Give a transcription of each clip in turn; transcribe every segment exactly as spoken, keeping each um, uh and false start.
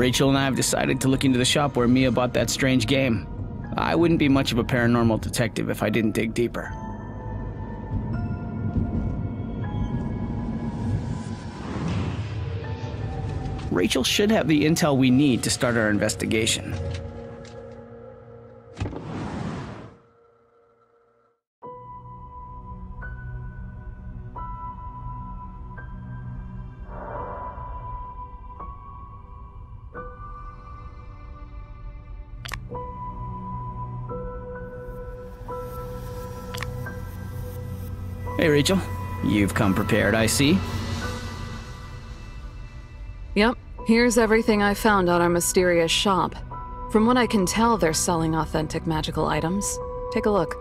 Rachel and I have decided to look into the shop where Mia bought that strange game. I wouldn't be much of a paranormal detective if I didn't dig deeper. Rachel should have the intel we need to start our investigation. Hey, Rachel. You've come prepared, I see. Yep. Here's everything I found at our mysterious shop. From what I can tell, they're selling authentic magical items. Take a look.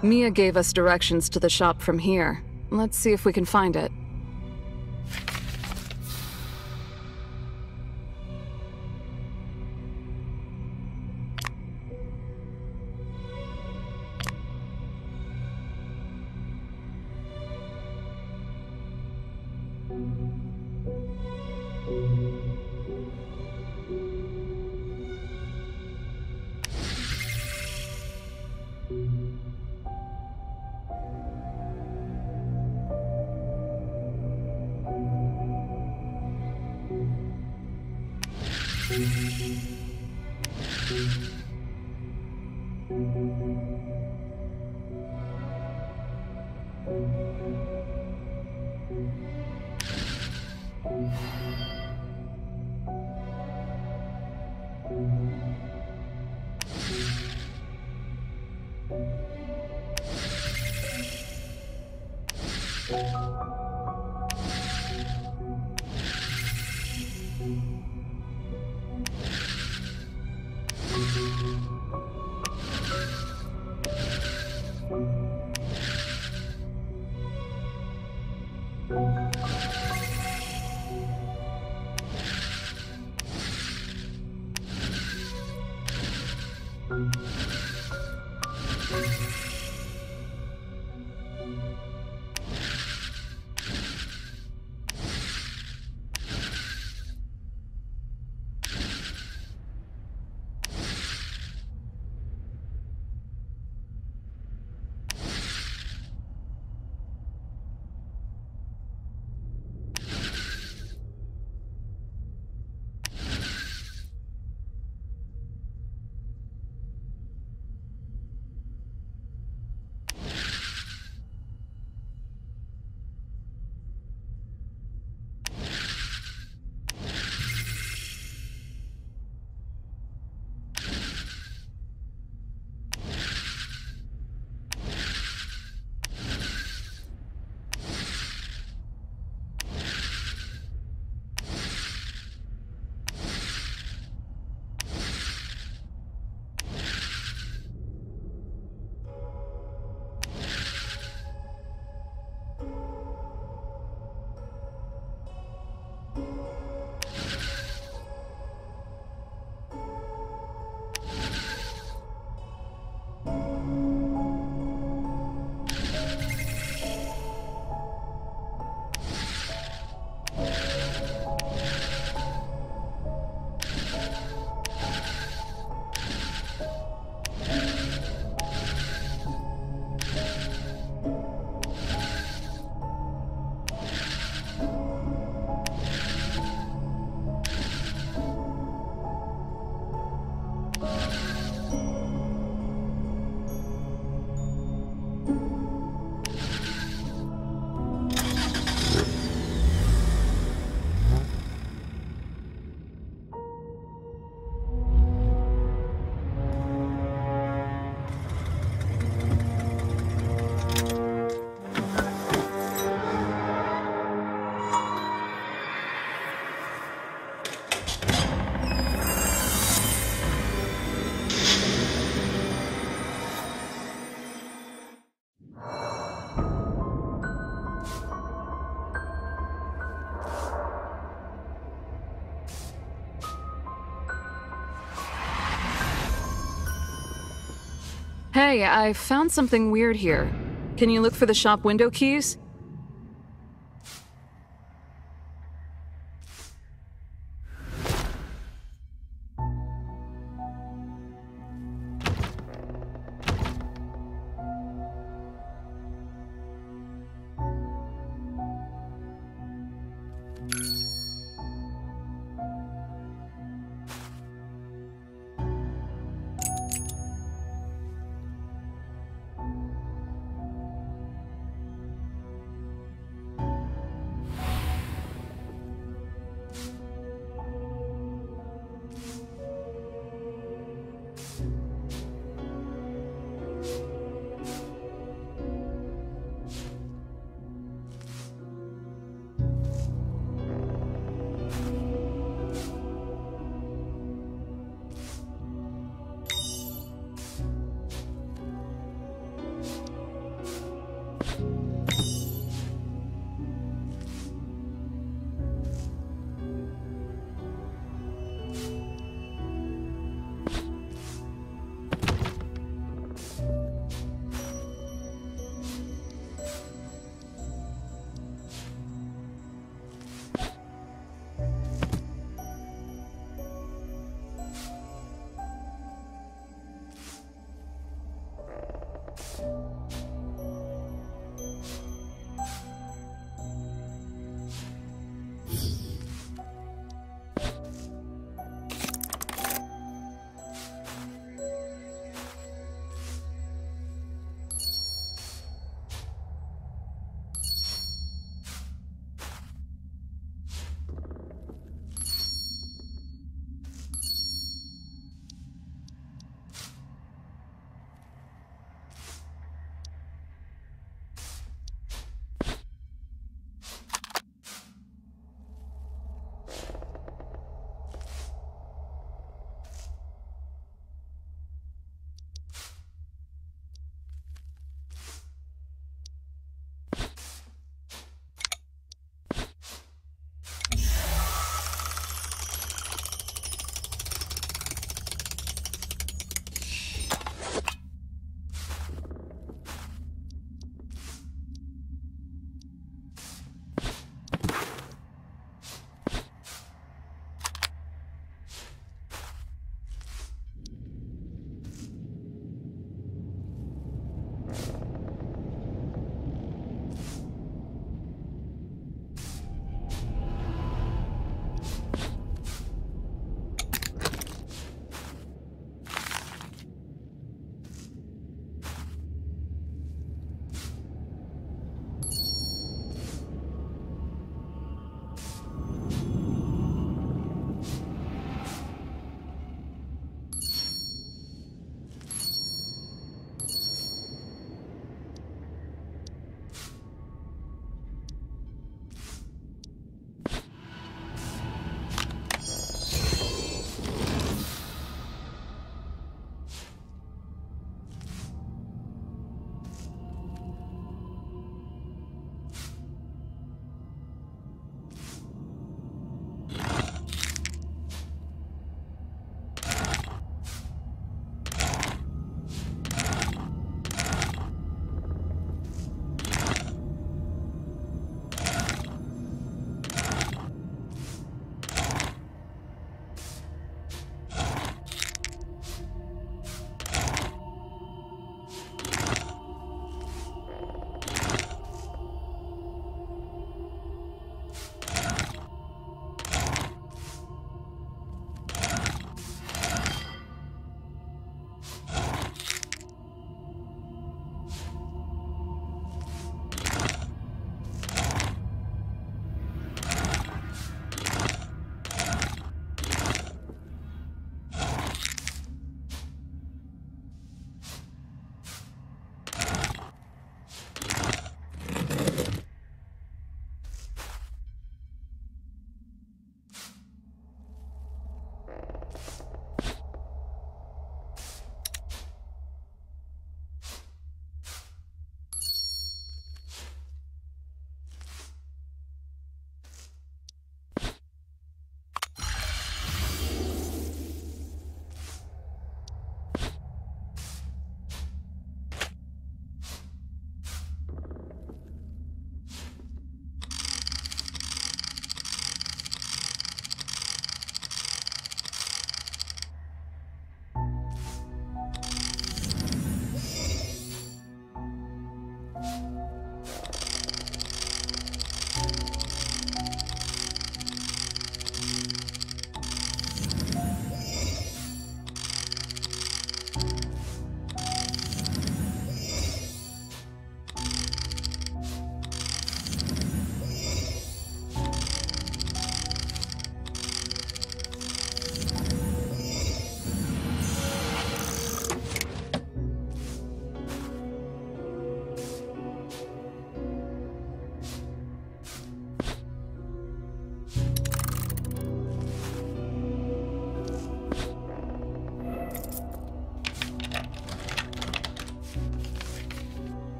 Mia gave us directions to the shop from here. Let's see if we can find it. Hey, I found something weird here. Can you look for the shop window keys?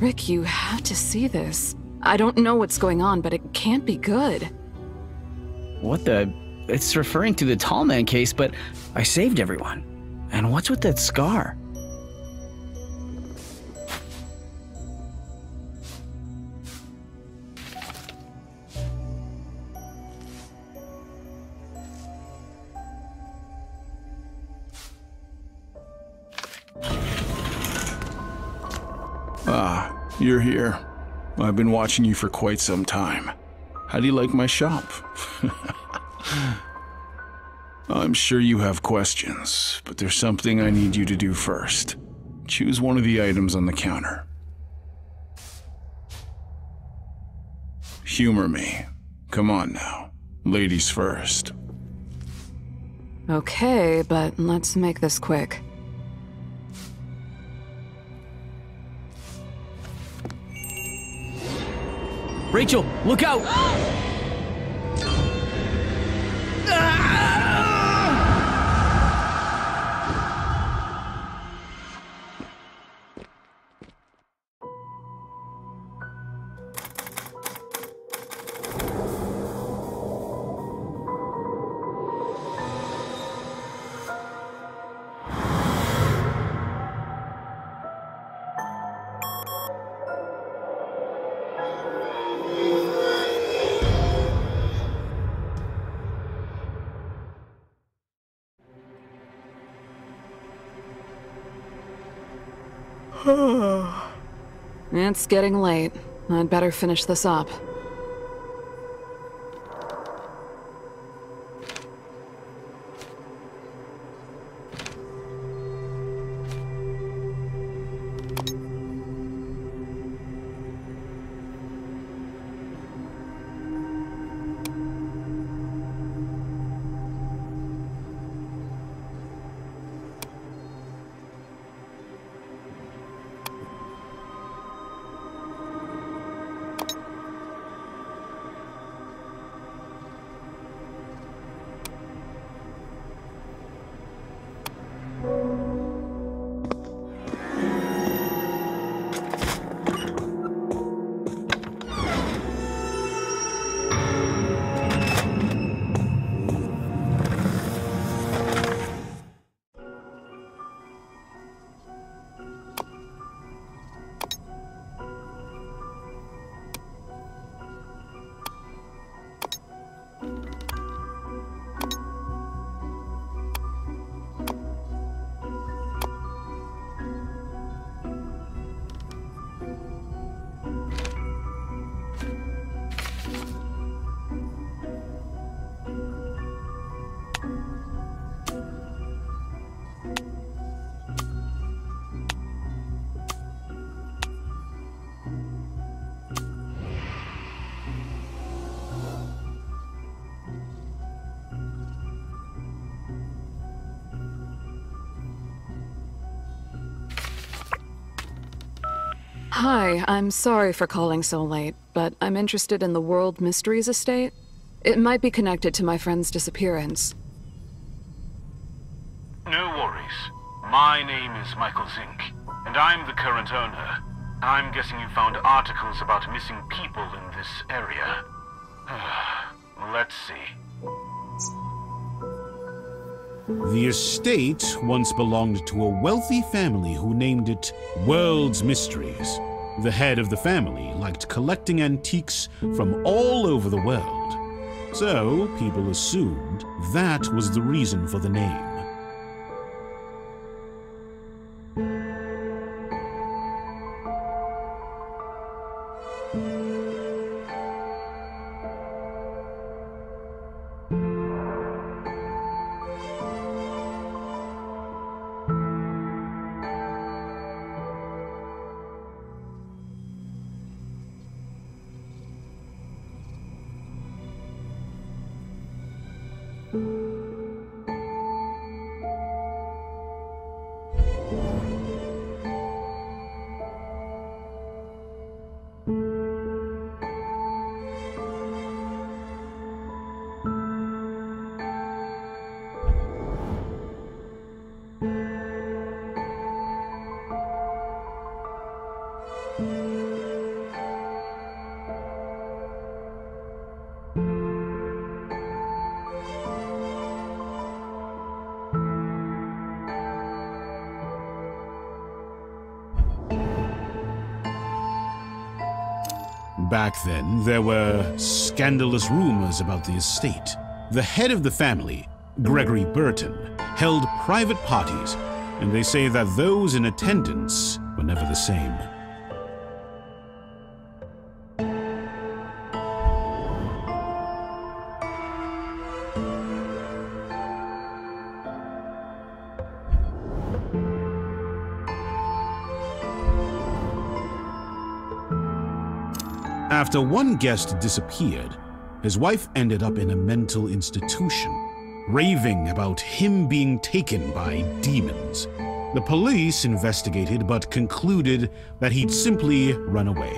Rick, you have to see this. I don't know what's going on, but it can't be good. What the? It's referring to the Tall Man case, but I saved everyone. And what's with that scar? Ah, you're here. I've been watching you for quite some time. How do you like my shop? I'm sure you have questions, but there's something I need you to do first. Choose one of the items on the counter. Humor me. Come on now. Ladies first. Okay, but let's make this quick. Rachel, look out! It's getting late. I'd better finish this up. Hi, I'm sorry for calling so late, but I'm interested in the World Mysteries Estate. It might be connected to my friend's disappearance. No worries. My name is Michael Zink, and I'm the current owner. I'm guessing you found articles about missing people in this area. Let's see. The estate once belonged to a wealthy family who named it World Mysteries. The head of the family liked collecting antiques from all over the world. So, people assumed that was the reason for the name. Back then, there were scandalous rumors about the estate. The head of the family, Gregory Burton, held private parties, and they say that those in attendance were never the same. After one guest disappeared, his wife ended up in a mental institution, raving about him being taken by demons. The police investigated but concluded that he'd simply run away.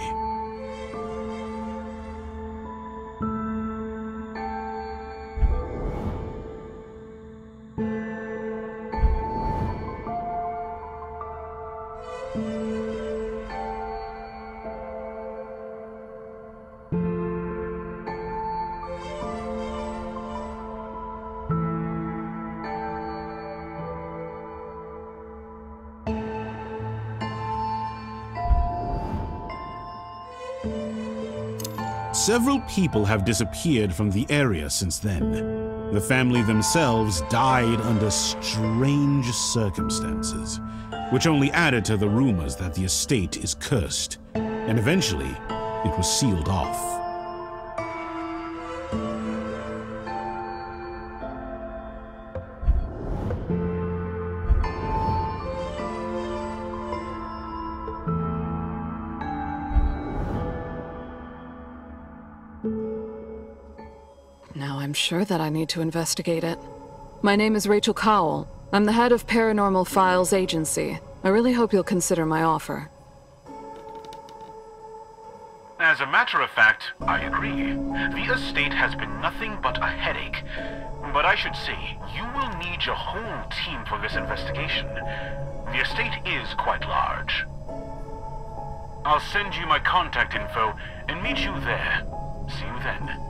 Several people have disappeared from the area since then. The family themselves died under strange circumstances, which only added to the rumors that the estate is cursed, and eventually it was sealed off. Sure that I need to investigate it. My name is Rachel Cowell. I'm the head of Paranormal Files Agency. I really hope you'll consider my offer. As a matter of fact, I agree. The estate has been nothing but a headache. But I should say, you will need your whole team for this investigation. The estate is quite large. I'll send you my contact info and meet you there. See you then.